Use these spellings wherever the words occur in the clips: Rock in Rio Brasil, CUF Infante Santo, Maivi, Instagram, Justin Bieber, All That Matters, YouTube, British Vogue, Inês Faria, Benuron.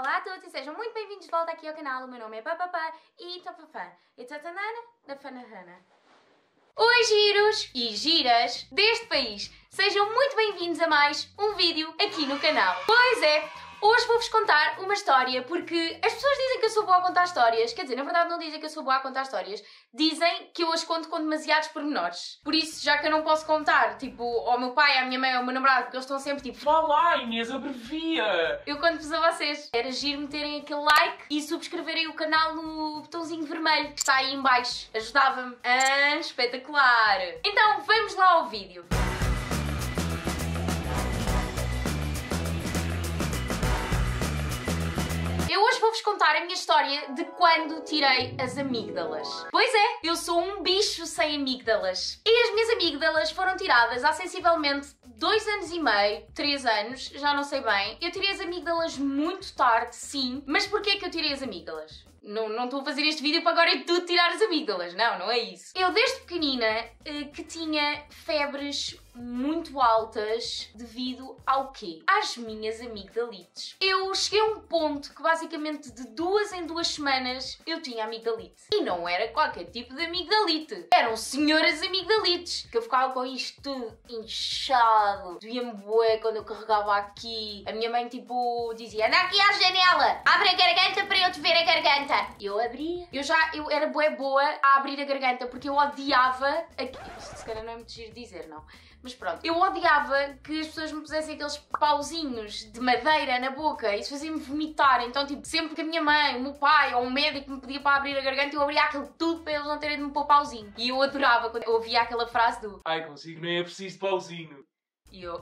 Olá a todos e sejam muito bem-vindos de volta aqui ao canal. O meu nome é Papapá e Topapá. E Tatanana da Fanahana. Os giros e giras deste país, sejam muito bem-vindos a mais um vídeo aqui no canal. Pois é, hoje vou-vos contar uma história porque as pessoas dizem que eu sou boa a contar histórias. Quer dizer, na verdade não dizem que eu sou boa a contar histórias. Dizem que eu as conto com demasiados pormenores. Por isso, já que eu não posso contar, tipo, ao meu pai, à minha mãe, ao meu namorado, porque eles estão sempre tipo, vá lá, Inês, abrevia! Eu conto-vos a vocês. Era giro meterem aquele like e subscreverem o canal no botãozinho vermelho que está aí em baixo. Ajudava-me. Ah, espetacular! Então, vamos lá ao vídeo. Eu hoje vou-vos contar a minha história de quando tirei as amígdalas. Pois é, eu sou um bicho sem amígdalas. E as minhas amígdalas foram tiradas há sensivelmente 2 anos e meio, 3 anos, já não sei bem. Eu tirei as amígdalas muito tarde, sim. Mas porquê que eu tirei as amígdalas? Não estou a fazer este vídeo para agora e tudo tirar as amígdalas. Não, não é isso. Eu desde pequenina que tinha febres muito altas devido ao quê? Às minhas amigdalites. Eu cheguei a um ponto que basicamente de 2 em 2 semanas eu tinha amigdalite. E não era qualquer tipo de amigdalite. Eram senhoras amigdalites. Que eu ficava com isto tudo inchado. Doía-me bué quando eu carregava aqui. A minha mãe tipo dizia, anda aqui à janela, abre a garganta para eu te ver a garganta. Eu abria. Eu era bué boa a abrir a garganta porque eu odiava aqui. Se calhar não é muito giro dizer, não. Mas pronto, eu odiava que as pessoas me pusessem aqueles pauzinhos de madeira na boca. Isso fazia-me vomitar. Então, tipo, sempre que a minha mãe, o meu pai ou um médico me pedia para abrir a garganta, eu abria aquilo tudo para eles não terem de me pôr pauzinho. E eu adorava quando eu ouvia aquela frase do ai, consigo, nem é preciso pauzinho. E eu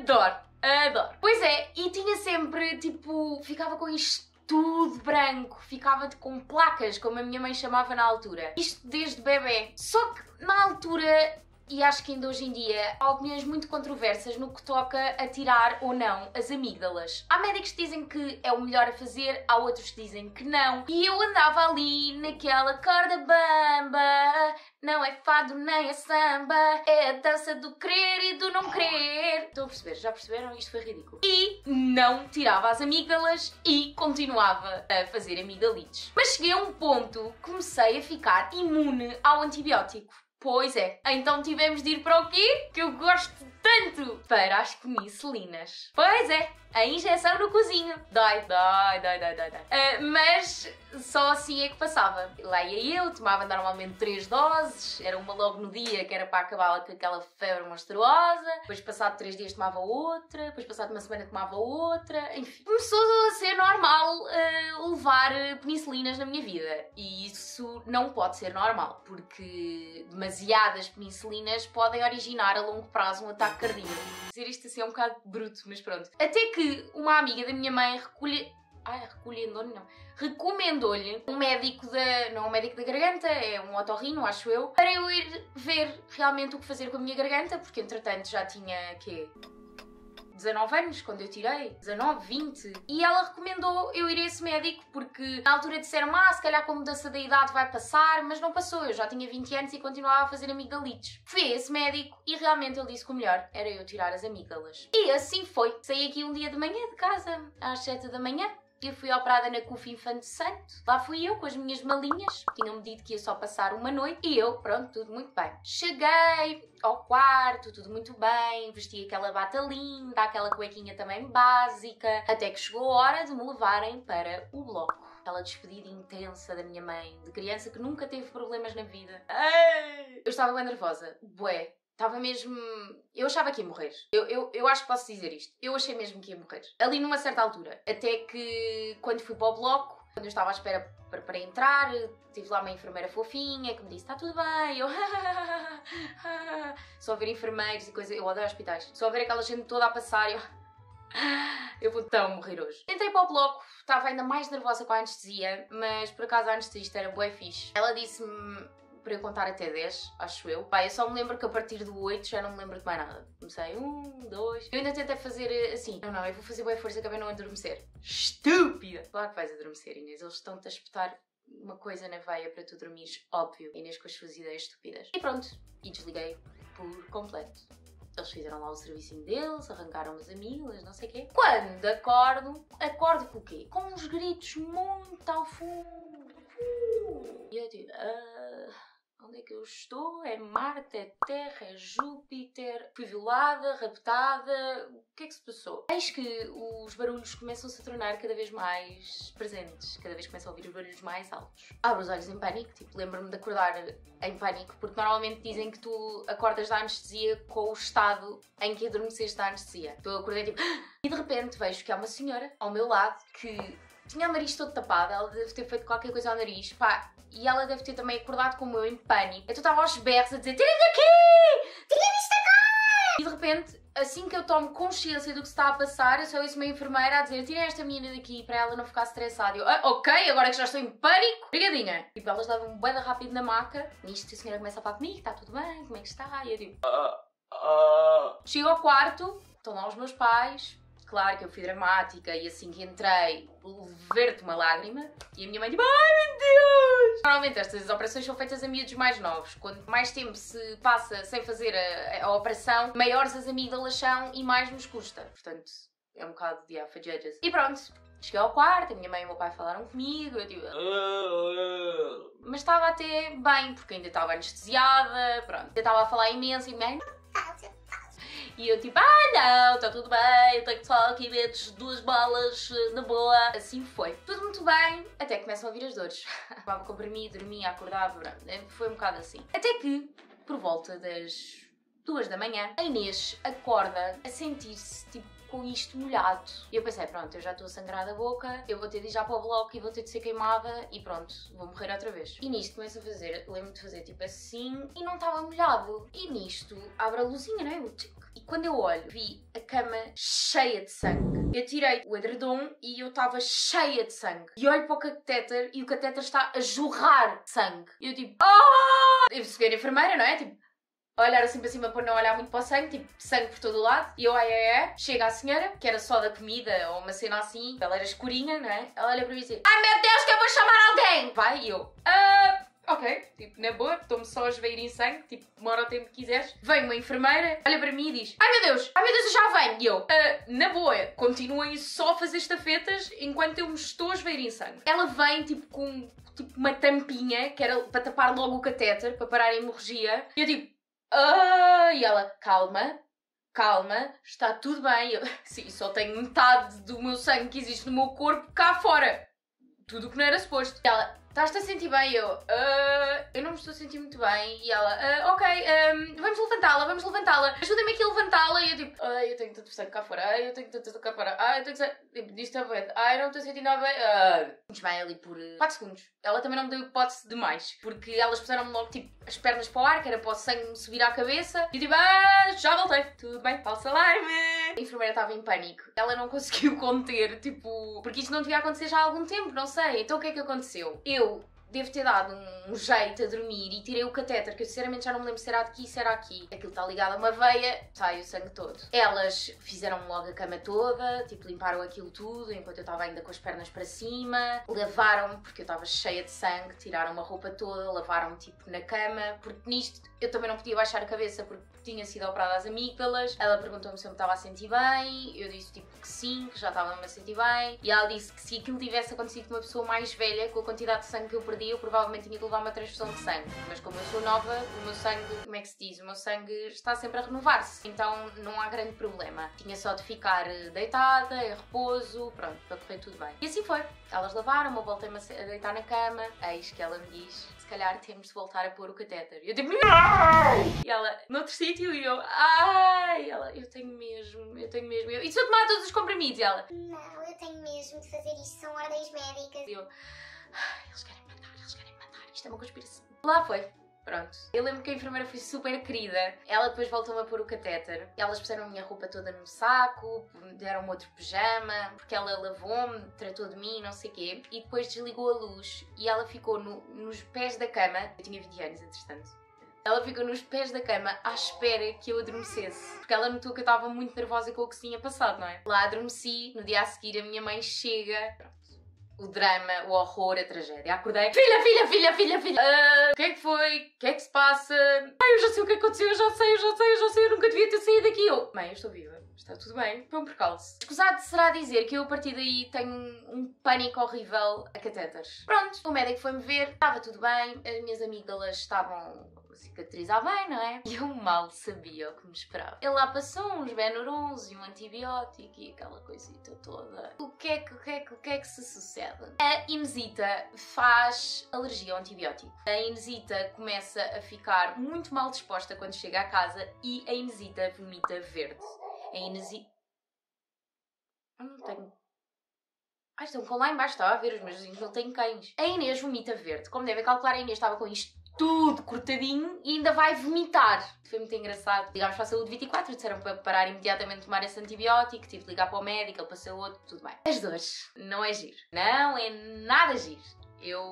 adoro, adoro. Pois é, e tinha sempre, tipo, ficava com isto tudo branco, ficava com placas, como a minha mãe chamava na altura. Isto desde bebê. Só que na altura, e acho que ainda hoje em dia, há opiniões muito controversas no que toca a tirar ou não as amígdalas. Há médicos que dizem que é o melhor a fazer, há outros que dizem que não. E eu andava ali naquela corda bamba. Não é fado nem é samba, é a dança do querer e do não querer. Estão a perceber? Já perceberam? Isto foi ridículo. E não tirava as amígdalas e continuava a fazer amigdalites. Mas cheguei a um ponto que comecei a ficar imune ao antibiótico. Pois é. Então tivemos de ir para o quê? Que eu gosto tanto! Para as penicilinas. Pois é. A injeção no cozinho. Dói, dói, dói, dói, dói. Mas só assim é que passava. Lá ia eu, tomava normalmente 3 doses. Era uma logo no dia, que era para acabar com aquela febre monstruosa. Depois passado 3 dias tomava outra. Depois passado uma semana tomava outra. Enfim. Começou a ser normal levar penicilinas na minha vida. E isso não pode ser normal. Porque demasiadas penicilinas podem originar a longo prazo um ataque cardíaco. Dizer isto assim é um bocado bruto, mas pronto. Até que uma amiga da minha mãe recomendou-lhe um médico da... não é um médico da garganta, é um otorrino, acho eu, para eu ir ver realmente o que fazer com a minha garganta, porque entretanto já tinha, quê? 19 anos, quando eu tirei, 19, 20. E ela recomendou eu ir a esse médico porque na altura disseram, se calhar com a mudança da idade vai passar, mas não passou, eu já tinha 20 anos e continuava a fazer amigdalites. Fui a esse médico e realmente ele disse que o melhor era eu tirar as amígdalas. E assim foi. Saí aqui um dia de manhã de casa, às 7 da manhã. Eu fui operada na CUF Infante Santo. Lá fui eu com as minhas malinhas. Tinham-me dito que ia só passar uma noite. E eu, pronto, tudo muito bem. Cheguei ao quarto, tudo muito bem. Vesti aquela bata linda, aquela cuequinha também básica. Até que chegou a hora de me levarem para o bloco. Aquela despedida intensa da minha mãe. De criança que nunca teve problemas na vida. Eu estava bem nervosa. Bué. Estava mesmo... Eu achava que ia morrer. Eu acho que posso dizer isto. Eu achei mesmo que ia morrer. Ali numa certa altura. Até que quando fui para o bloco, quando eu estava à espera para entrar, tive lá uma enfermeira fofinha que me disse, está tudo bem. Eu... Só ver enfermeiros e coisas... Eu adoro hospitais. Só ver aquela gente toda a passar e eu vou tão morrer hoje. Entrei para o bloco, estava ainda mais nervosa com a anestesia, mas por acaso a anestesista era bué fixe. Ela disse-me... para eu contar até 10, acho eu. Pá, eu só me lembro que a partir do 8 já não me lembro de mais nada. Comecei 1, 2... Eu ainda tentei fazer assim. Não, eu vou fazer boa força que acabei não adormecer. Estúpida! Claro que vais adormecer, Inês. Eles estão-te a espetar uma coisa na veia para tu dormires, óbvio. Inês com as suas ideias estúpidas. E pronto. E desliguei por completo. Eles fizeram lá o servicinho deles, arrancaram as amigas, não sei o quê. Quando acordo, acordo com o quê? Com uns gritos muito ao fundo. E eu digo, onde é que eu estou? É Marte, é Terra, é Júpiter. Fui violada, raptada, o que é que se passou? Eis que os barulhos começam-se a tornar cada vez mais presentes, cada vez começam a ouvir os barulhos mais altos. Abro os olhos em pânico, tipo, lembro-me de acordar em pânico, porque normalmente dizem que tu acordas da anestesia com o estado em que adormeceste da anestesia. Então eu acordei tipo... E de repente vejo que há uma senhora ao meu lado que tinha o nariz todo tapado, ela deve ter feito qualquer coisa ao nariz, pá, e ela deve ter também acordado como eu em pânico. Eu estava aos berros a dizer, tirem daqui! Tirem isto agora! E de repente, assim que eu tomo consciência do que se está a passar, eu só ouço uma enfermeira a dizer, tirem esta menina daqui para ela não ficar estressada. Eu, ok, agora que já estou em pânico, brigadinha! Tipo, elas levam-me bem rápido na maca, nisto a senhora começa a falar comigo, está tudo bem, como é que está? E eu digo, Chego ao quarto, estão lá os meus pais. Claro que eu fui dramática e assim que entrei, levei-te uma lágrima e a minha mãe tipo, ai meu Deus! Normalmente estas operações são feitas a miúdos mais novos. Quanto mais tempo se passa sem fazer a operação, maiores as amígdalas são e mais nos custa. Portanto, é um bocado de alpha judges. E pronto, cheguei ao quarto, a minha mãe e o meu pai falaram comigo, eu digo... Mas estava até bem, porque ainda estava anestesiada, pronto. Eu estava a falar imenso e minha mãe... E eu tipo, não, está tudo bem, eu tenho só aqui metes duas balas na boa. Assim foi. Tudo muito bem, até que começam a vir as dores. Estava comprimido, dormia, acordava, foi um bocado assim. Até que, por volta das 2 da manhã, a Inês acorda a sentir-se tipo com isto molhado. E eu pensei, pronto, eu já estou a sangrar da boca, eu vou ter de ir já para o bloco e vou ter de ser queimada e pronto, vou morrer outra vez. E nisto começo a fazer, lembro-me de fazer tipo assim e não estava molhado. E nisto abre a luzinha, não é? E quando eu olho, vi a cama cheia de sangue. Eu tirei o edredom e eu estava cheia de sangue. E olho para o catéter e o catéter está a jorrar sangue. E eu tipo, eu cheguei na enfermeira, não é? Tipo, olhar assim para cima para não olhar muito para o sangue, tipo, sangue por todo o lado. E eu, chega à senhora, que era só da comida ou uma cena assim, ela era escurinha, não é? Ela olha para mim e diz, ai meu Deus, que eu vou chamar alguém! Vai, e eu, ok, tipo, na boa, estou-me só a esvair em sangue, tipo, demora o tempo que quiseres. Vem uma enfermeira, olha para mim e diz, ai meu Deus, eu já venho. E eu, na boa, continuem só a fazer estafetas enquanto eu me estou a esvair em sangue. Ela vem, tipo, com tipo, uma tampinha, que era para tapar logo o catéter, para parar a hemorragia. E eu, tipo, e ela, calma, calma, está tudo bem. Eu, sim, só tenho metade do meu sangue que existe no meu corpo cá fora. Tudo o que não era suposto. E ela, estás-te a sentir bem? Eu, eu não me estou a sentir muito bem. E ela, ok, vamos levantá-la, vamos levantá-la. Ajuda-me aqui a levantá-la. E eu tipo, eu tenho tanto sangue cá fora. Eu tenho tanto sangue cá fora. Eu tenho sangue... Tipo, disto a ver. Eu não estou a sentir nada bem. Desmaiei ali por 4 segundos. Ela também não me deu hipótese demais. Porque elas puseram-me logo, tipo, as pernas para o ar, que era para o sangue subir à cabeça. E eu tipo, já voltei. Tudo bem, falso alarme. A enfermeira estava em pânico. Ela não conseguiu conter, tipo... Porque isto não devia acontecer já há algum tempo, não sei. Então o que é que aconteceu? Eu devo ter dado um jeito a dormir e tirei o catéter, que eu sinceramente já não me lembro se era aqui, se era aqui. Aquilo está ligado a uma veia, sai o sangue todo. Elas fizeram logo a cama toda, tipo, limparam aquilo tudo, enquanto eu estava ainda com as pernas para cima. Lavaram-me, porque eu estava cheia de sangue, tiraram uma roupa toda, lavaram-me, tipo, na cama. Porque nisto eu também não podia baixar a cabeça, porque tinha sido operada às amígdalas. Ela perguntou-me se eu me estava a sentir bem, eu disse, tipo, que sim, que já estava-me a sentir bem. E ela disse que se aquilo tivesse acontecido com uma pessoa mais velha, com a quantidade de sangue que eu perdi, eu provavelmente tinha que levar uma transfusão de sangue, mas como eu sou nova, o meu sangue, como é que se diz, o meu sangue está sempre a renovar-se, então não há grande problema. Tinha só de ficar deitada, em repouso, pronto, para correr tudo bem. E assim foi, elas lavaram-me, eu voltei-me a deitar na cama, eis que ela me diz, se calhar temos de voltar a pôr o catéter. E eu digo, não! E ela, noutro sítio, e eu, ai, ela, eu tenho mesmo, e se eu tomar todos os comprimidos? E ela, não, eu tenho mesmo de fazer isto, são ordens médicas. E eu, eles querem matar. Isto é uma conspiração. Lá foi. Pronto. Eu lembro que a enfermeira foi super querida. Ela depois voltou-me a pôr o catéter. Elas puseram a minha roupa toda no saco, deram-me outro pijama, porque ela lavou-me, tratou de mim, não sei o quê. E depois desligou a luz e ela ficou nos pés da cama. Eu tinha 20 anos, entretanto. Ela ficou nos pés da cama à espera que eu adormecesse. Porque ela notou que eu estava muito nervosa com o que se tinha passado, não é? Lá adormeci. No dia a seguir a minha mãe chega... Pronto. o drama, o horror, a tragédia. Acordei, filha! O que é que foi? O que é que se passa? Eu já sei o que aconteceu, eu nunca devia ter saído daqui. Mãe, eu estou viva, está tudo bem, foi um percalço. Escusado será dizer que eu a partir daí tenho um pânico horrível a catéteres. Pronto, o médico foi-me ver, estava tudo bem, as minhas amígdalas estavam cicatrizar bem, não é? E eu mal sabia o que me esperava. Ele lá passou uns Benurons e um antibiótico e aquela coisita toda. O que é que se sucede? A Inesita faz alergia ao antibiótico. A Inesita começa a ficar muito mal disposta quando chega à casa e a Inesita vomita verde. A Inesita... Eu não tenho... Ah, estão com lá embaixo, estava a ver os meus vizinhos, não tenho cães. A Inês vomita verde. Como devem calcular, a Inês estava com isto tudo cortadinho e ainda vai vomitar. Foi muito engraçado. Ligámos para a saúde 24, disseram para parar imediatamente de tomar esse antibiótico, tive de ligar para o médico, ele passou outro, tudo bem. As dores. Não é giro. Não é nada giro. Eu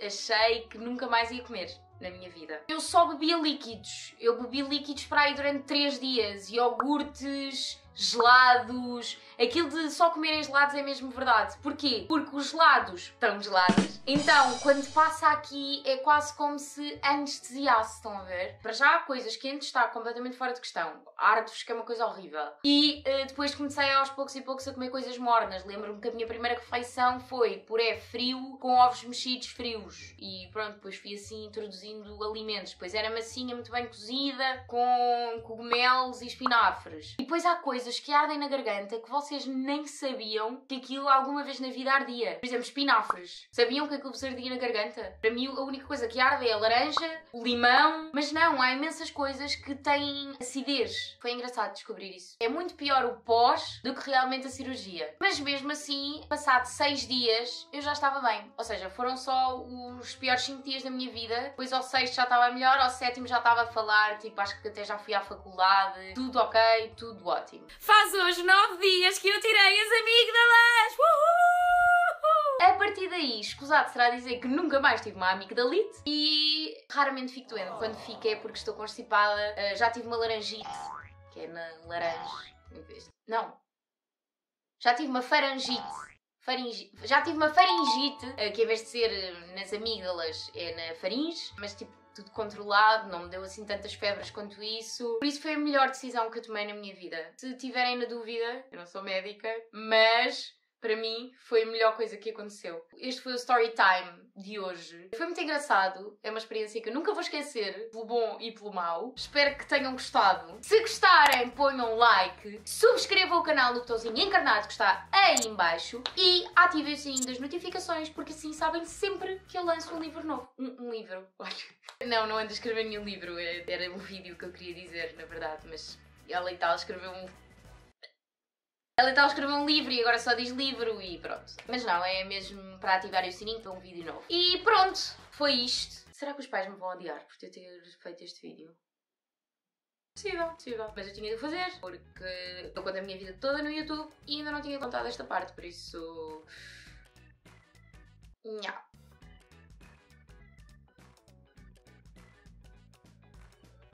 achei que nunca mais ia comer na minha vida. Eu só bebia líquidos. Eu bebi líquidos para aí durante 3 dias. Iogurtes, gelados... Aquilo de só comerem gelados é mesmo verdade. Porquê? Porque os gelados estão gelados. Então, quando passa aqui, é quase como se anestesiasse, estão a ver? Para já, coisas quentes está completamente fora de questão. Árvores, que é uma coisa horrível. E depois comecei aos poucos e poucos a comer coisas mornas. Lembro-me que a minha primeira refeição foi puré frio com ovos mexidos frios. E pronto, depois fui assim introduzindo alimentos. Depois era massinha muito bem cozida, com cogumelos e espinafres. E depois há coisas que ardem na garganta que vocês nem sabiam que aquilo alguma vez na vida ardia. Por exemplo, espinafres. Sabiam que aquilo vos ardia na garganta? Para mim, a única coisa que arde é a laranja, o limão. Mas não, há imensas coisas que têm acidez. Foi engraçado descobrir isso. É muito pior o pós do que realmente a cirurgia. Mas mesmo assim, passado 6 dias, eu já estava bem. Ou seja, foram só os piores 5 dias da minha vida. Depois ao 6º já estava melhor, ao 7º já estava a falar. Tipo, acho que até já fui à faculdade. Tudo ok, tudo ótimo. Faz hoje 9 dias que eu tirei as amígdalas! Uhul! A partir daí, escusado será dizer que nunca mais tive uma amigdalite e raramente fico doente. Quando fico é porque estou constipada, já tive uma laringite, que é na laranja, em vez de... Não! Já tive uma farangite. Já tive uma faringite, que em vez de ser nas amígdalas é na faringe, mas tipo tudo controlado, não me deu assim tantas febres quanto isso. Por isso foi a melhor decisão que eu tomei na minha vida. Se tiverem na dúvida, eu não sou médica, mas para mim foi a melhor coisa que aconteceu. Este foi o story time de hoje. Foi muito engraçado, é uma experiência que eu nunca vou esquecer, pelo bom e pelo mau. Espero que tenham gostado. Se gostarem, ponham um like, subscrevam o canal no botãozinho encarnado que está aí em baixo e ativem o sininho das notificações, porque assim sabem sempre que eu lanço um livro novo. Um livro, olha... Não, não ando a escrever nenhum livro, era um vídeo que eu queria dizer, na verdade, mas ela e tal escreveu um... Ela e tal escreveu um livro e agora só diz livro e pronto. Mas não, é mesmo para ativar o sininho para um vídeo novo. E pronto, foi isto. Será que os pais me vão odiar por eu ter feito este vídeo? Possível, possível. Mas eu tinha de fazer, porque estou com a minha vida toda no YouTube e ainda não tinha contado esta parte, por isso... Nha.